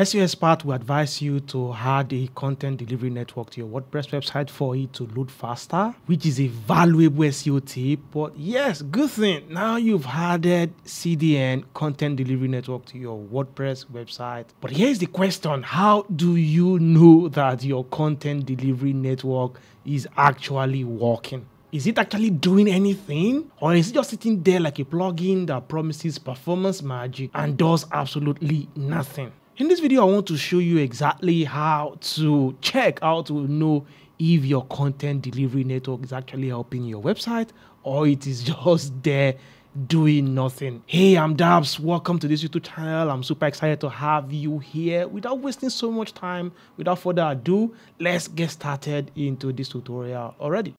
SES Path will advise you to add a content delivery network to your WordPress website for it to load faster, which is a valuable SEO tip. But yes, good thing, now you've added CDN, content delivery network, to your WordPress website. But here's the question: how do you know that your content delivery network is actually working? Is it actually doing anything, or is it just sitting there like a plugin that promises performance magic and does absolutely nothing? In this video, I want to show you exactly how to know if your content delivery network is actually helping your website or it is just there doing nothing. Hey, I'm Dabs. Welcome to this YouTube channel. I'm super excited to have you here. Without wasting so much time, without further ado, let's get started into this tutorial already.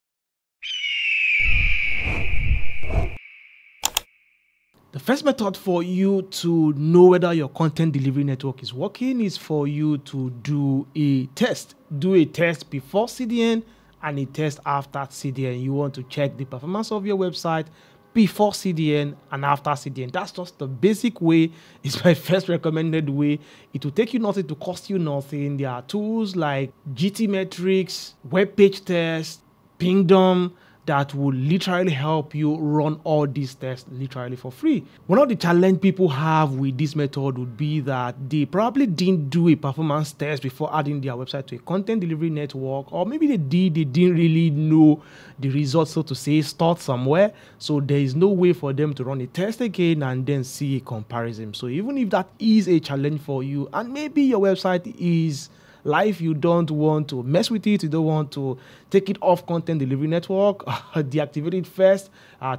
The first method for you to know whether your content delivery network is working is for you to do a test. Do a test before CDN and a test after CDN. You want to check the performance of your website before CDN and after CDN. That's just the basic way. It's my first recommended way. It will take you nothing, to cost you nothing. There are tools like GTmetrix, WebPageTest, Pingdom, that will literally help you run all these tests literally for free. One of the challenge people have with this method would be that they probably didn't do a performance test before adding their website to a content delivery network, or maybe they did, they didn't really know the results, so to say, stored somewhere. So there is no way for them to run a test again and then see a comparison. So even if that is a challenge for you, and maybe your website is life, you don't want to mess with it, you don't want to take it off content delivery network, deactivate it first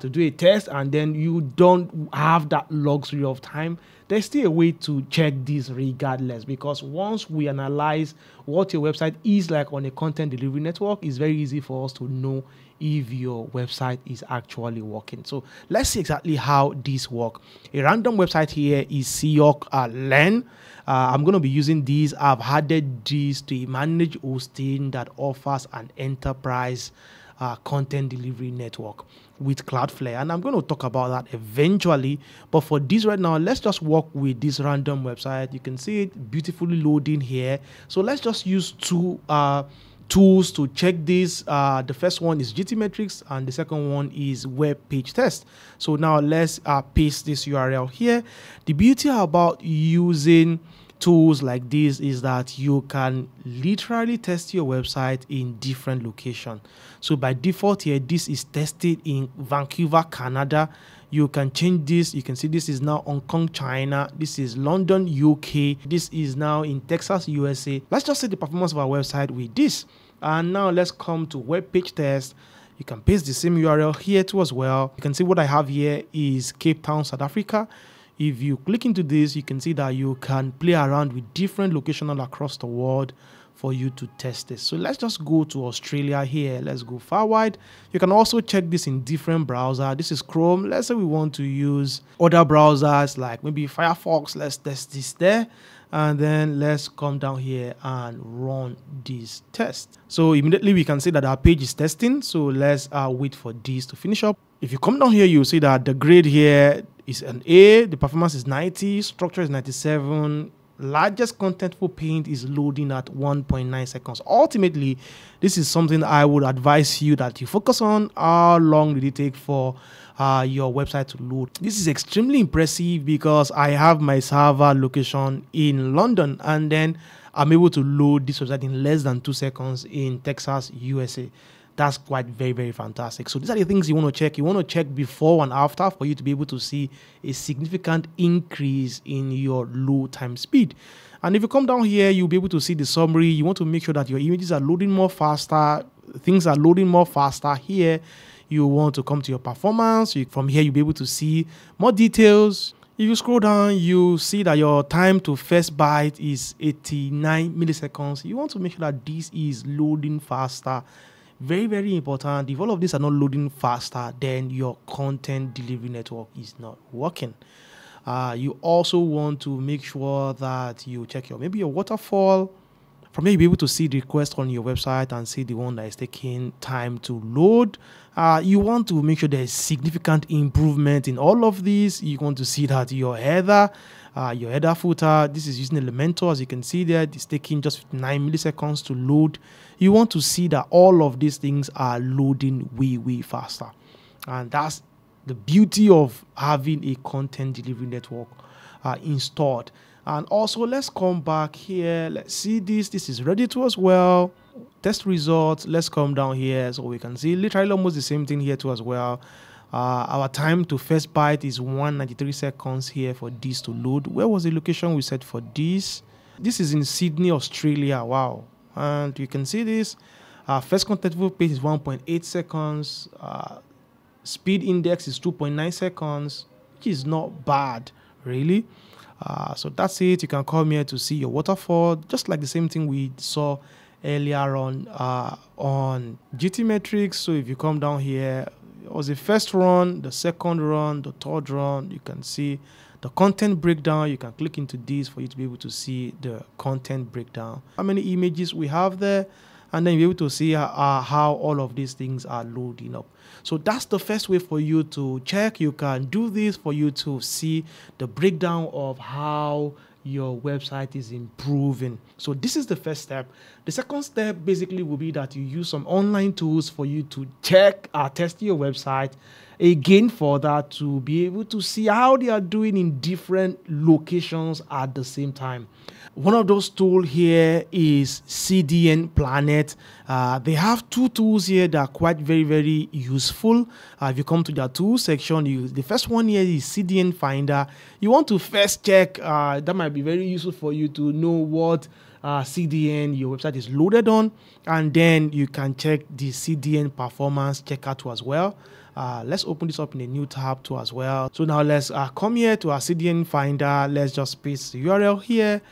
to do a test, and then you don't have that luxury of time. There's still a way to check this regardless, because once we analyze what your website is like on a content delivery network, it's very easy for us to know if your website is actually working. So let's see exactly how this works. A random website here is Seahawk Learn. I'm going to be using these. I've added these to manage hosting that offers an enterprise content delivery network with Cloudflare, and I'm going to talk about that eventually. But for this right now, let's just work with this random website. You can see it beautifully loading here. So let's just use two tools to check this. The first one is GTmetrix, and the second one is WebPageTest. So now let's paste this URL here. The beauty about using tools like this is that you can literally test your website in different locations. So by default here, this is tested in Vancouver, Canada. You can change this. You can see this is now Hong Kong, China. This is London, UK. This is now in Texas, USA. Let's just see the performance of our website with this. And now let's come to WebPageTest. You can paste the same URL here too as well. You can see what I have here is Cape Town, South Africa. If you click into this, you can see that you can play around with different locations across the world for you to test this. So let's just go to Australia here. Let's go far wide. You can also check this in different browsers. This is Chrome. Let's say we want to use other browsers like maybe Firefox. Let's test this there. And then let's come down here and run this test. So immediately we can see that our page is testing. So let's wait for this to finish up. If you come down here, you'll see that the grade here is an A, the performance is 90, structure is 97, largest contentful paint is loading at 1.9 seconds. Ultimately, this is something I would advise you that you focus on. How long did it take for your website to load? This is extremely impressive because I have my server location in London, and then I'm able to load this website in less than 2 seconds in Texas, USA. That's quite very, very fantastic. So these are the things you want to check. You want to check before and after for you to be able to see a significant increase in your load time speed. And if you come down here, you'll be able to see the summary. You want to make sure that your images are loading more faster, things are loading more faster here. You want to come to your performance. From here, you'll be able to see more details. If you scroll down, you see that your time to first byte is 89 milliseconds. You want to make sure that this is loading faster. Very, very important. If all of these are not loading faster, then your content delivery network is not working. You also want to make sure that you check your waterfall From there, you'll be able to see the request on your website and see the one that is taking time to load. You want to make sure there's significant improvement in all of these. You want to see that your header footer, this is using Elementor, as you can see there, it's taking just 9 milliseconds to load. You want to see that all of these things are loading way, way faster. And that's the beauty of having a content delivery network installed. And also, let's come back here. Let's see this. This is ready to as well. Test results. Let's come down here so we can see literally almost the same thing here too as well. Our time to first byte is 193 seconds here for this to load. Where was the location we set for this? This is in Sydney, Australia. Wow. And you can see this. First contentful page is 1.8 seconds. Speed index is 2.9 seconds, which is not bad, really. So that's it. You can come here to see your waterfall, just like the same thing we saw earlier on GTmetrix. So if you come down here, it was the first run, the second run, the third run. You can see the content breakdown. You can click into this for you to be able to see the content breakdown, how many images we have there, and then you'll be able to see how all of these things are loading up. So that's the first way for you to check. You can do this for you to see the breakdown of how your website is improving. So this is the first step. The second step basically will be that you use some online tools for you to check or test your website again for that to be able to see how they are doing in different locations at the same time. One of those tools here is CDN Planet. They have two tools here that are quite very, very useful. If you come to their tool section, the first one here is CDN Finder. You want to first check, that might be very useful for you to know what CDN your website is loaded on, and then you can check the CDN performance checker too as well. Let's open this up in a new tab too as well. So now let's come here to our CDN Finder. Let's just paste the URL here,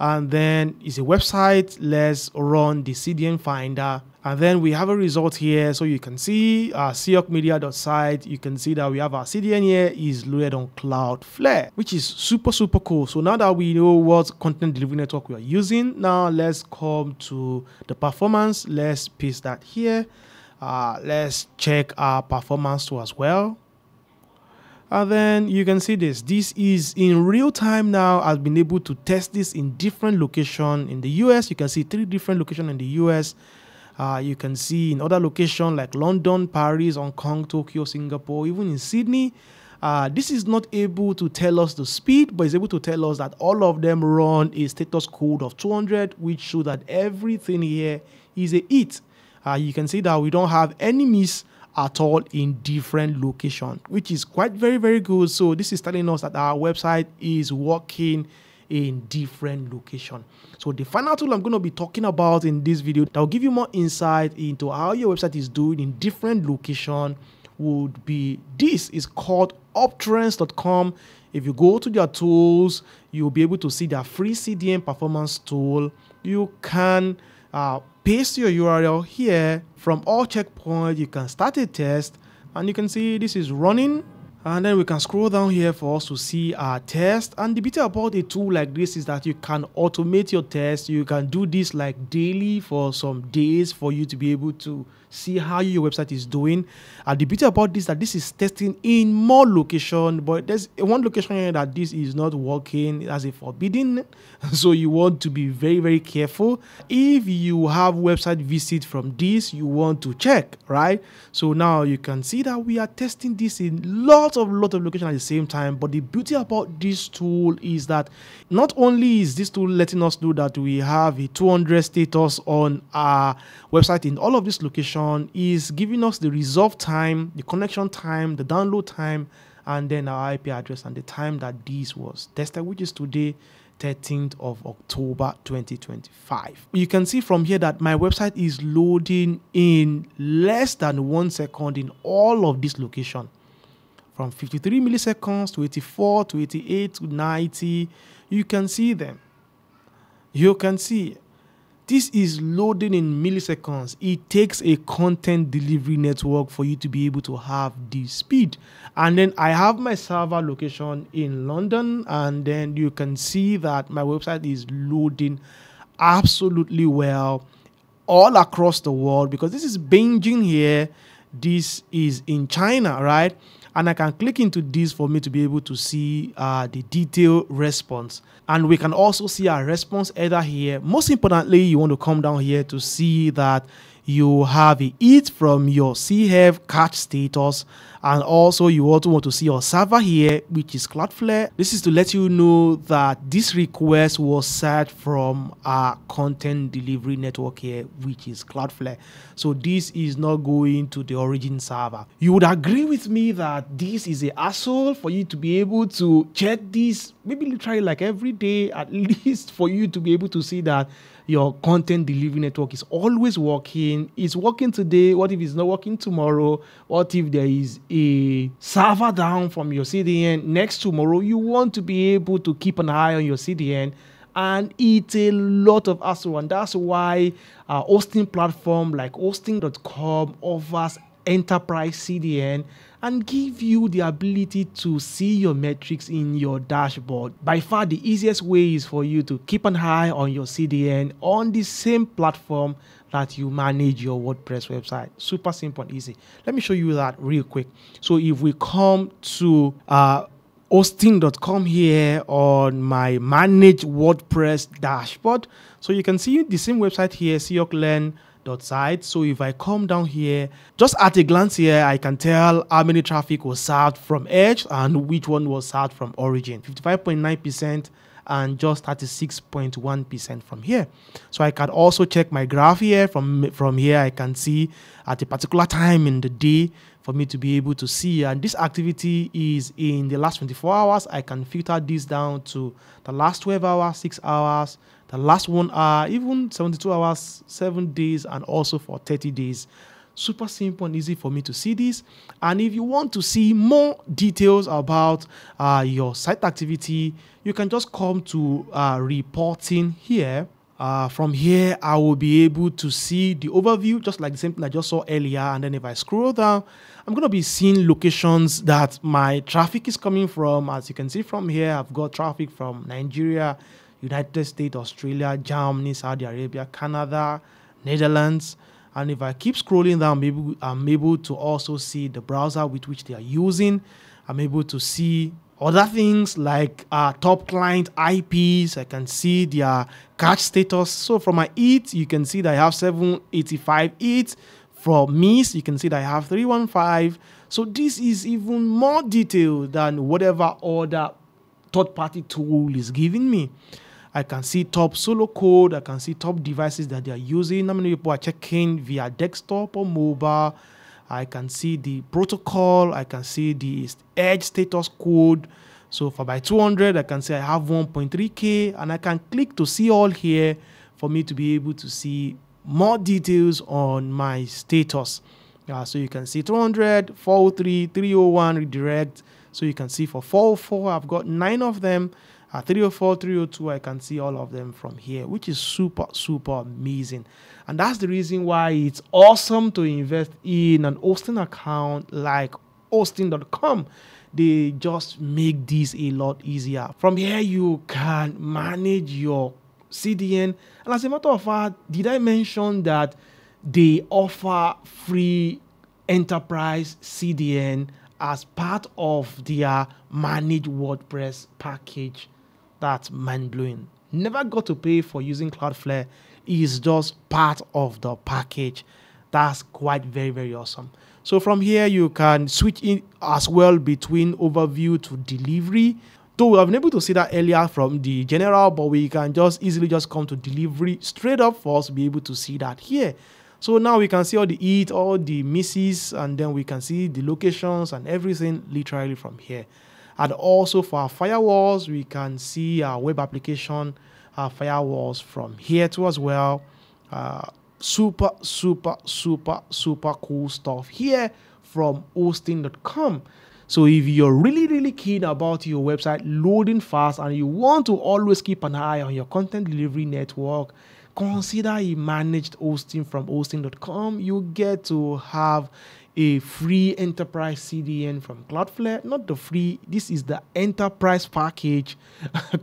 and then it's a website. Let's run the CDN Finder, and then we have a result here. So you can see our seahawkmedia.site. You can see that we have our CDN here is loaded on Cloudflare, which is super cool. So now that we know what content delivery network we are using, now let's come to the performance. Let's paste that here. Let's check our performance too as well. And then you can see this. This is in real time now. I've been able to test this in different locations in the US. You can see 3 different locations in the US. You can see in other locations like London, Paris, Hong Kong, Tokyo, Singapore, even in Sydney. This is not able to tell us the speed, but it's able to tell us that all of them run a status code of 200, which shows that everything here is a hit. You can see that we don't have any miss at all in different location, which is quite very, very good. So this is telling us that our website is working in different location. So the final tool I'm going to be talking about in this video that will give you more insight into how your website is doing in different location would be this. Is called Optrends.com. If you go to their tools, you'll be able to see their free CDN performance tool. You can paste your URL here. From all checkpoint, you can start a test, and you can see this is running. And then we can scroll down here for us to see our test. And the beauty about a tool like this is that you can automate your test. You can do this like daily for some days for you to be able to see how your website is doing. And the beauty about this is that this is testing in more location, but there's one location here that this is not working as a forbidden. So you want to be very, very careful. If you have website visit from this, you want to check, right? So now you can see that we are testing this in lot of location at the same time. But the beauty about this tool is that not only is this tool letting us know that we have a 200 status on our website in all of this location, is giving us the resolve time, the connection time, the download time, and then our IP address and the time that this was tested, which is today, 13th of October 2025. You can see from here that my website is loading in less than 1 second in all of this location. From 53 milliseconds to 84 to 88 to 90, you can see them. You can see this is loading in milliseconds. It takes a content delivery network for you to be able to have this speed. And then I have my server location in London, and then you can see that my website is loading absolutely well all across the world, because this is Beijing here, this is in China, right? And I can click into this for me to be able to see the detailed response. And we can also see our response header here. Most importantly, you want to come down here to see that you have a hit from your CHEV catch status. And also you also want to see your server here, which is Cloudflare. This is to let you know that this request was sent from our content delivery network here, which is Cloudflare. So this is not going to the origin server. You would agree with me that this is a hassle for you to be able to check this, maybe literally like every day, at least for you to be able to see that your content delivery network is always working. It's working today. What if it's not working tomorrow? What if there is a server down from your CDN next tomorrow? You want to be able to keep an eye on your CDN, and it's a lot of hassle. And that's why a hosting platform like Hosting.com offers enterprise CDN and give you the ability to see your metrics in your dashboard. By far, the easiest way is for you to keep an eye on your CDN on the same platform that you manage your WordPress website. Super simple and easy. Let me show you that real quick. So if we come to Hosting.com here on my manage WordPress dashboard, so you can see the same website here, Seahawk Learn site. So if I come down here, just at a glance here, I can tell how many traffic was served from Edge and which one was served from Origin. 55.9% and just 36.1% from here. So I can also check my graph here. From here, I can see at a particular time in the day for me to be able to see. And this activity is in the last 24 hours. I can filter this down to the last 12 hours, 6 hours, the last 1 hour, even 72 hours, 7 days, and also for 30 days. Super simple and easy for me to see this. And if you want to see more details about your site activity, you can just come to reporting here. From here, I will be able to see the overview, just like the same thing I just saw earlier. And then if I scroll down, I'm going to be seeing locations that my traffic is coming from. As you can see from here, I've got traffic from Nigeria, United States, Australia, Germany, Saudi Arabia, Canada, Netherlands. And if I keep scrolling down, maybe I'm able to also see the browser with which they are using. I'm able to see other things like top client IPs. I can see their catch status. So from my hit, you can see that I have 785 hits. From miss, you can see that I have 315. So this is even more detailed than whatever other third-party tool is giving me. I can see top solo code. I can see top devices that they are using. How many people are checking via desktop or mobile? I can see the protocol. I can see the edge status code. So for my 200, I can say I have 1.3K, and I can click to see all here for me to be able to see more details on my status. So you can see 200, 403, 301 redirect. So you can see for 404, I've got 9 of them. 304, 302, I can see all of them from here, which is super, super amazing. And that's the reason why it's awesome to invest in an hosting account like Hosting.com. They just make this a lot easier. From here, you can manage your CDN. And as a matter of fact, did I mention that they offer free enterprise CDN as part of their managed WordPress package? That's mind-blowing. Never got to pay for using Cloudflare. Is just part of the package. That's quite very, very awesome. So from here, you can switch in as well between overview to delivery. Though we have been able to see that earlier from the general, but we can just easily just come to delivery straight up for us to be able to see that here. So now we can see all the hits, all the misses, and then we can see the locations and everything literally from here. And also for our firewalls, we can see our web application, our firewalls from here too as well. Super, super, super, super cool stuff here from Hosting.com. So if you're really, really keen about your website loading fast and you want to always keep an eye on your content delivery network, consider a managed hosting from Hosting.com. You get to have a free enterprise CDN from Cloudflare. Not the free, this is the enterprise package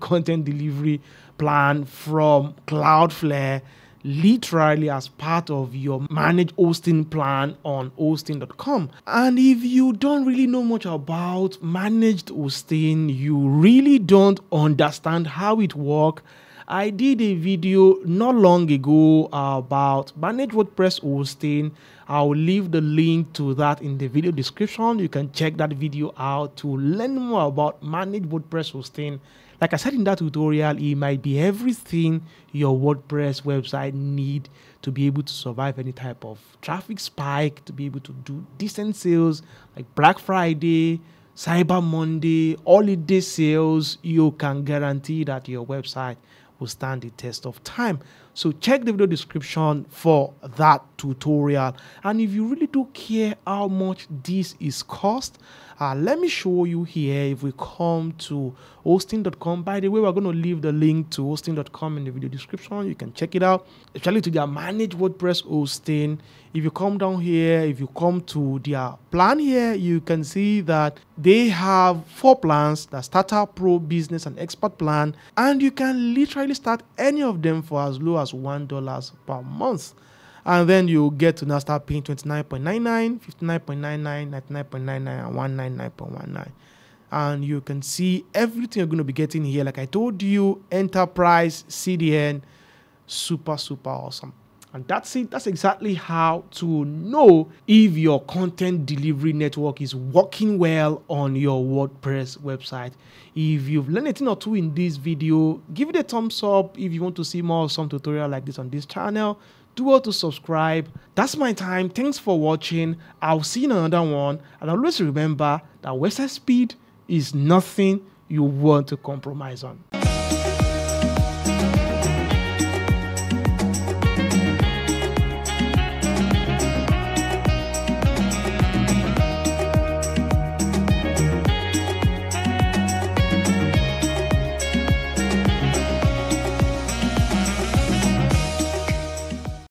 content delivery plan from Cloudflare, literally as part of your managed hosting plan on Hosting.com. And if you don't really know much about managed hosting, you really don't understand how it works, I did a video not long ago about managed WordPress hosting. I'll leave the link to that in the video description. You can check that video out to learn more about managed WordPress hosting. Like I said in that tutorial, it might be everything your WordPress website needs to be able to survive any type of traffic spike, to be able to do decent sales like Black Friday, Cyber Monday, holiday sales. You can guarantee that your website will stand the test of time. So check the video description for that tutorial. And if you really do care how much this is cost, let me show you here. If we come to Hosting.com, by the way, we're going to leave the link to Hosting.com in the video description. You can check it out, especially to their managed WordPress hosting. If you come down here, if you come to their plan here, you can see that they have 4 plans: the Starter, Pro, Business, and Expert plan. And you can literally start any of them for as low as $1 per month. And then you get to now start paying 29.99, 59.99, 99.99, and 199.19. And you can see everything you're going to be getting here. Like I told you, enterprise CDN, super, super awesome. And that's it. That's exactly how to know if your content delivery network is working well on your WordPress website. If you've learned a thing or two in this video, give it a thumbs up. If you want to see more awesome tutorial like this on this channel, do also subscribe. That's my time. Thanks for watching. I'll see you in another one. And always remember that website speed is nothing you want to compromise on.